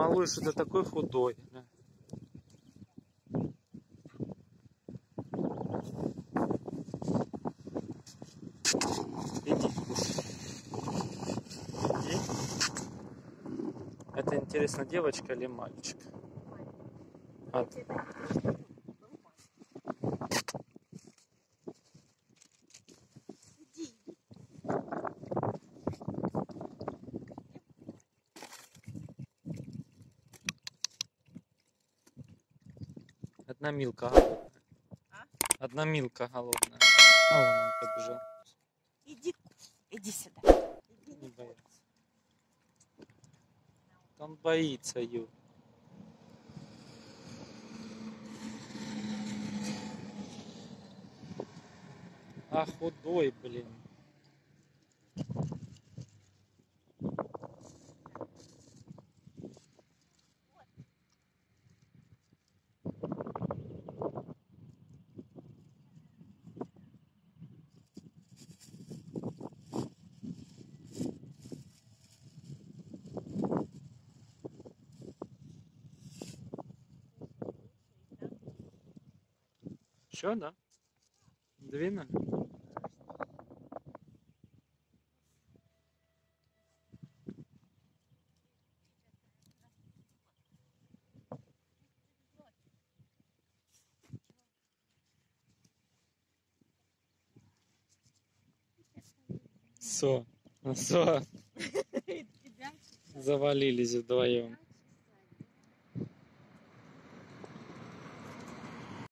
малыш, это такой худой. Иди. Иди. Это интересно, девочка или мальчик? От... Одна Милка голодная. А? Одна Милка голодная. А вон он побежал. Иди, иди сюда. Иди, не боится. Он боится ее. А худой, блин. Что, да? Двинули? Со, завалились вдвоем.